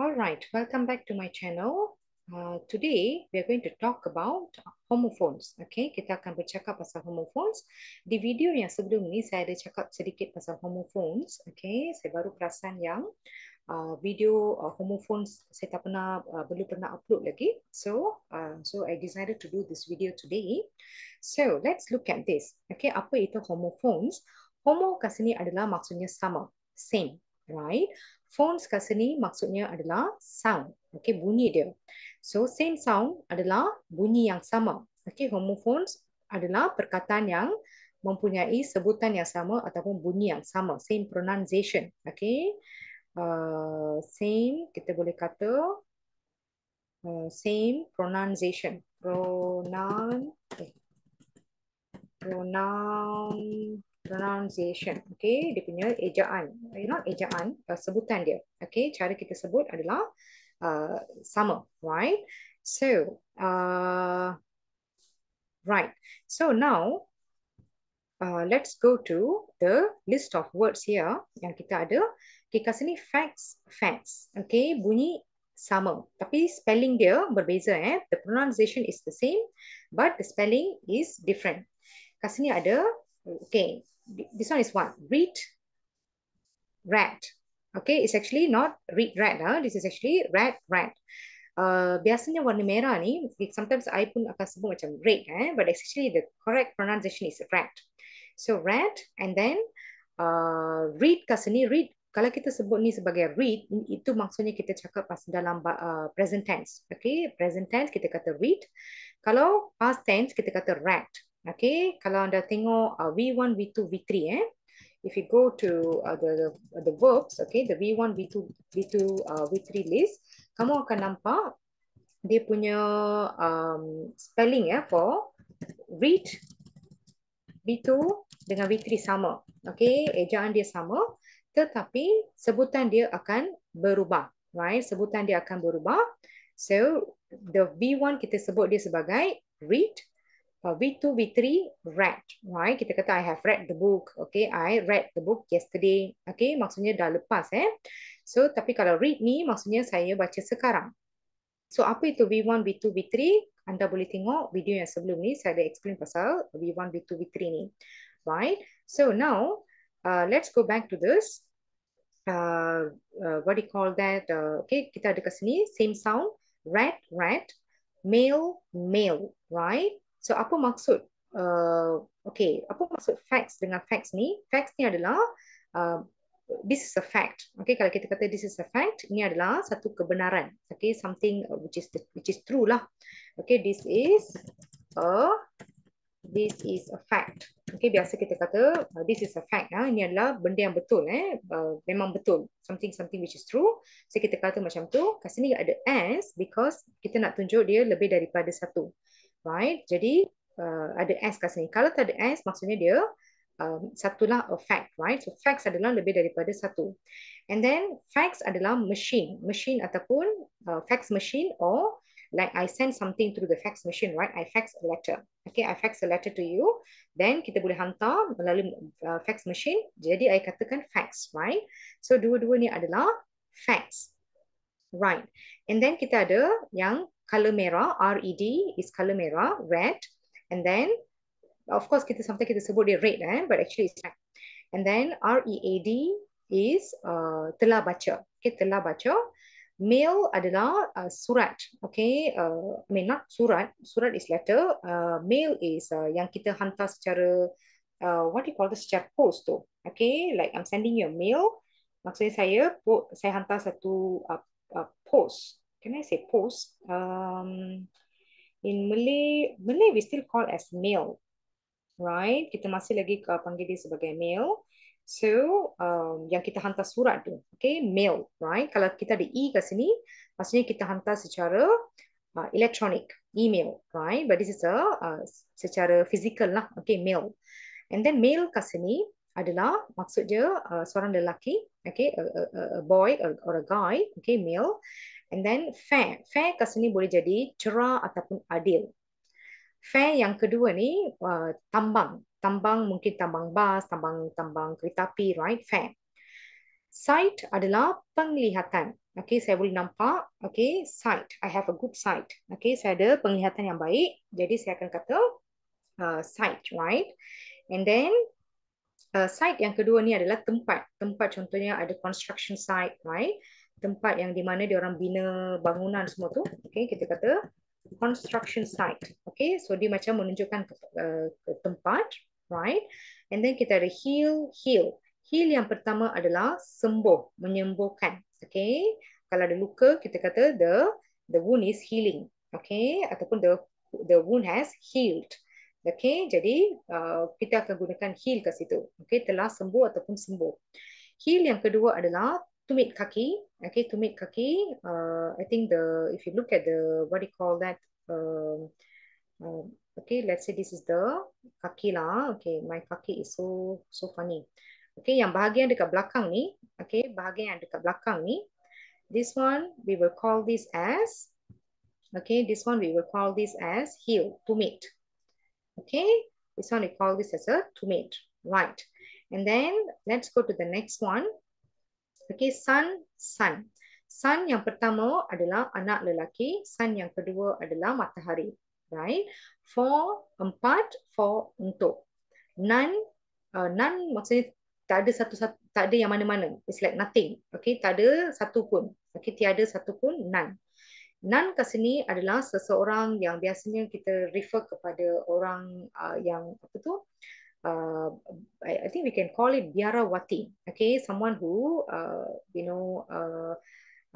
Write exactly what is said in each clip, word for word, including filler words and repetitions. All right, welcome back to my channel. Uh, today, we are going to talk about homophones. Okay, kita akan bercakap pasal homophones. Di video yang sebelum ni, saya ada cakap sedikit pasal homophones. Okay, saya baru perasan yang uh, video uh, homophones saya tak pernah, uh, belum pernah upload lagi. So, uh, so I decided to do this video today. So, let's look at this. Okay, apa itu homophones? Homo kat sini adalah maksudnya sama, same. Right, phones kat sini maksudnya adalah sound, okay, bunyi dia. So same sound adalah bunyi yang sama. Okay, homophones adalah perkataan yang mempunyai sebutan yang sama ataupun bunyi yang sama, same pronunciation. Okay, uh, same kita boleh kata uh, same pronunciation, pronoun, okay. pronoun. Pronunciation, okay, dia punya ejaan, you know, ejaan, uh, sebutan dia, okay, cara kita sebut adalah uh, sama, right? So, uh, right. So now, uh, let's go to the list of words here yang kita ada. Okay, kat sini facts, facts, okay, bunyi sama, tapi spelling dia berbeza, eh? The pronunciation is the same, but the spelling is different. Kat sini ada, okay. This one is what? Read, rat. Okay, it's actually not read, rat. Huh? This is actually rat, rat. Uh, biasanya warna merah ni, sometimes I pun akan sebut macam red. Eh? But actually the correct pronunciation is rat. So rat and then uh, read kat sini. Read, kalau kita sebut ni sebagai read, itu maksudnya kita cakap pas dalam uh, present tense. Okay, present tense kita kata read. Kalau past tense kita kata rat. Okay, kalau anda tengok uh, V one, V two, V three, eh? If you go to uh, the, the verbs, okay, the V one, V two, V two, uh, V three list, kamu akan nampak dia punya um, spelling ya, eh, for read, V two dengan V three sama. Okay, ejaan dia sama, tetapi sebutan dia akan berubah. Right, sebutan dia akan berubah. So, the V one kita sebut dia sebagai read. Uh, V two, V three, read, right? Kita kata I have read the book, okay? I read the book yesterday, okay? Maksudnya dah lepas, eh? So, tapi kalau read ni, maksudnya saya baca sekarang. So, apa itu V one, V two, V three? Anda boleh tengok video yang sebelum ni, saya ada explain pasal V one, V two, V three ni, right? So, now, uh, let's go back to this. Uh, uh, what do you call that? Uh, okay, kita ada kat sini, same sound, read, read, male, male, right? So, apa maksud, uh, okay, apa maksud facts dengan facts ni? Facts ni adalah, uh, this is a fact. Okay, kalau kita kata this is a fact, ini adalah satu kebenaran. Okay, something which is, which is true lah. Okay, this is a, this is a fact. Okay, biasa kita kata, uh, this is a fact. Nah, ini adalah benda yang betul, eh, uh, memang betul. Something, something which is true. So, kita kata macam tu. Kat sini ada as, because kita nak tunjuk dia lebih daripada satu. Right, jadi uh, ada S kat sini. Kalau tak ada S, maksudnya dia um, satulah a fact, right? So, facts adalah lebih daripada satu. And then, facts adalah machine. Machine ataupun uh, fax machine or like I send something through the fax machine, right? I fax a letter. Okay, I fax a letter to you. Then, kita boleh hantar melalui uh, fax machine. Jadi, I katakan fax, right? So, dua-dua ni adalah facts. Right. And then, kita ada yang color merah, R E D is color merah, red. And then, of course, kita sometimes kita sebut dia red, eh? But actually it's red. And then, R E A D is uh, telah baca. Okay, telah baca. Mail adalah uh, surat. Okay, uh, I mean not surat. Surat is letter. Uh, mail is uh, yang kita hantar secara, uh, what do you call this, secara post tu. Okay, like I'm sending you a mail. Maksudnya saya, saya hantar satu uh, uh, post. Can I say post? Um, in Malay, Malay we still call as mail, right? Kita masih lagi uh, panggil dia sebagai mail. So, um, yang kita hantar surat tu, okay, mail, right? Kalau kita ada E kat sini, maksudnya kita hantar secara uh, electronic, email, right? But this is a uh, secara physical lah, okay, mail. And then mail kat sini adalah maksudnya uh, seorang lelaki, okay, a, a, a boy or, or a guy, okay, male. And then fair. Fair kat sini boleh jadi cerah ataupun adil. Fair yang kedua ni uh, tambang. Tambang mungkin tambang bas, tambang tambang kereta api, right? Fair. Sight adalah penglihatan. Okay, saya boleh nampak, okay, sight. I have a good sight. Okay, saya ada penglihatan yang baik. Jadi saya akan kata uh, sight, right? And then uh, site yang kedua ni adalah tempat. Tempat contohnya ada construction site, right? Tempat yang di mana dia orang bina bangunan semua tu. Okay, kita kata construction site. Okay, so dia macam menunjukkan ke, uh, ke tempat, right? And then kita ada heal, heal. Heal yang pertama adalah sembuh, menyembuhkan. Okay, kalau ada luka kita kata the the wound is healing. Okay, ataupun the the wound has healed. Okay, jadi uh, kita akan gunakan heal kat situ. Okay, telah sembuh ataupun sembuh. Heal yang kedua adalah tumit kaki. Okay, tumit kaki. Uh, I think the if you look at the what do you call that? Um, um, okay, let's say this is the kaki lah. Okay, my kaki is so so funny. Okay, yang bahagian dekat belakang ni, okay, bahagian yang dekat belakang ni, this one we will call this as, okay, this one we will call this as heel, tumit. Okay, this one we call this as a tumit, right? And then let's go to the next one. Okay, son, son, son yang pertama adalah anak lelaki, son yang kedua adalah matahari, right? For empat, for untuk, none, uh, none maksudnya tak ada satu-satu, tak ada yang mana-mana. It's like nothing. Okay, tak ada satu pun. Okay, tiada satu pun, none. None kat sini adalah seseorang yang biasanya kita refer kepada orang uh, yang apa tu? Uh, I, I think we can call it biarawati. Okay, someone who uh, you know uh,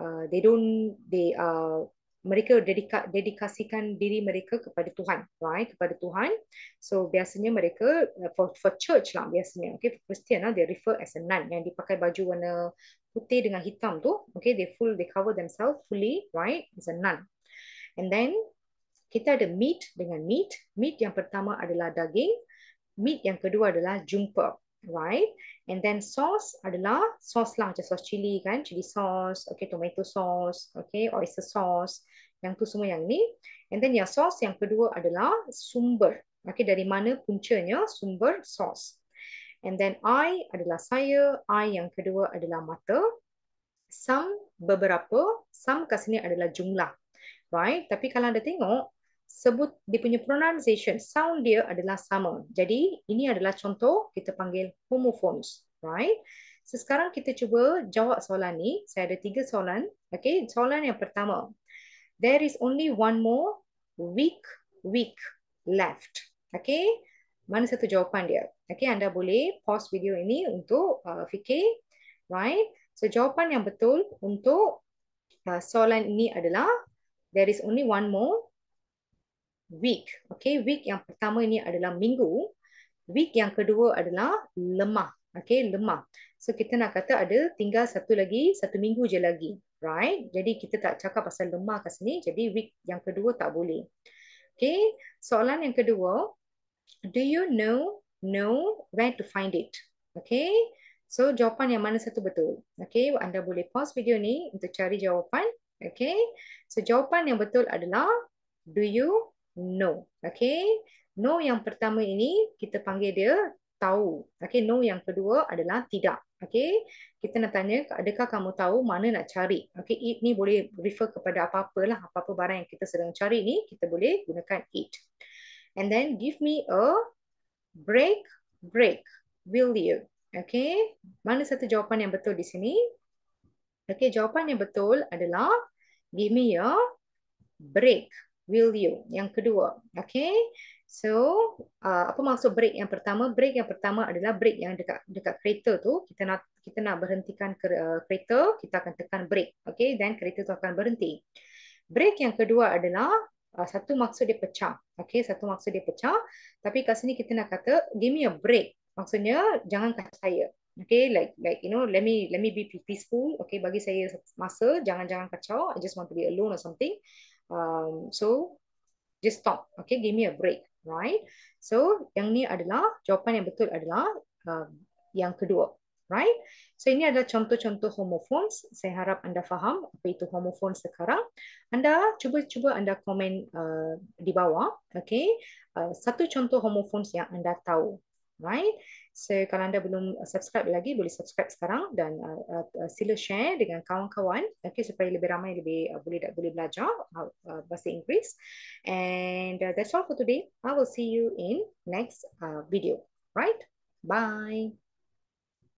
uh, they don't they are uh, mereka dedika, dedikasikan diri mereka kepada Tuhan, right? Kepada Tuhan. So biasanya mereka for, for church lah biasanya. Okay, for Christian lah, they refer as a nun yang dipakai baju warna putih dengan hitam tu. Okay, they full they cover themselves fully, right? It's a nun. And then kita ada meat dengan meat. Meat yang pertama adalah daging. Meat yang kedua adalah jumpa, right? And then sauce adalah sauce lah macam sauce chili kan, chili sauce, okay, tomato sauce, okay, oyster sauce, yang tu semua yang ni. And then yang sauce yang kedua adalah sumber, okay, dari mana puncanya sumber sauce. And then I adalah saya, I yang kedua adalah mata, some beberapa, some kat sini adalah jumlah, right? Tapi kalau anda tengok sebut dia punya pronunciation, sound dia adalah sama. Jadi ini adalah contoh kita panggil homophones, right? So sekarang kita cuba jawab soalan ni. Saya ada tiga soalan. Okay, soalan yang pertama. There is only one more week week left. Okay, mana satu jawapan dia? Okay, anda boleh pause video ini untuk uh, fikir, right? So jawapan yang betul untuk uh, soalan ini adalah there is only one more week. Okay, week yang pertama ni adalah minggu. Week yang kedua adalah lemah. Okay, lemah. So kita nak kata ada tinggal satu lagi, satu minggu je lagi. Right? Jadi kita tak cakap pasal lemah kat sini. Jadi week yang kedua tak boleh. Okay, soalan yang kedua. Do you know, know where to find it? Okay, so jawapan yang mana satu betul? Okay, anda boleh pause video ni untuk cari jawapan. Okay, so jawapan yang betul adalah do you know. Okay, know yang pertama ini kita panggil dia tahu. Okay, know yang kedua adalah tidak. Okay, kita nak tanya adakah kamu tahu mana nak cari. Okay, it ni boleh refer kepada apa-apalah, apa-apa barang yang kita sedang cari ni kita boleh gunakan it. And then give me a break, break, will you? Okay, mana satu jawapan yang betul di sini? Okay, jawapan yang betul adalah give me a break, will you? Yang kedua. Okay. So, uh, apa maksud break yang pertama? Break yang pertama adalah break yang dekat dekat kereta tu. Kita nak kita nak berhentikan kereta, kita akan tekan break. Okay, then kereta tu akan berhenti. Break yang kedua adalah uh, satu maksud dia pecah. Okay, satu maksud dia pecah. Tapi kat sini kita nak kata give me a break. Maksudnya jangan kata saya. Okay, like like you know, let me let me be peaceful. Okay, bagi saya masa, jangan-jangan kacau. I just want to be alone or something. Um, so just stop. Okay, give me a break, right? So yang ni adalah jawapan yang betul adalah um, yang kedua, right? So ini adalah contoh-contoh homophones. Saya harap anda faham apa itu homophones sekarang. Anda cuba-cuba anda komen uh, di bawah. Okay, uh, satu contoh homophones yang anda tahu. right? So kalau anda belum subscribe lagi, boleh subscribe sekarang dan uh, uh, sila share dengan kawan-kawan, okay, supaya lebih ramai lebih uh, boleh boleh belajar uh, uh, bahasa Inggeris. And uh, that's all for today. I will see you in next uh, video, right? Bye.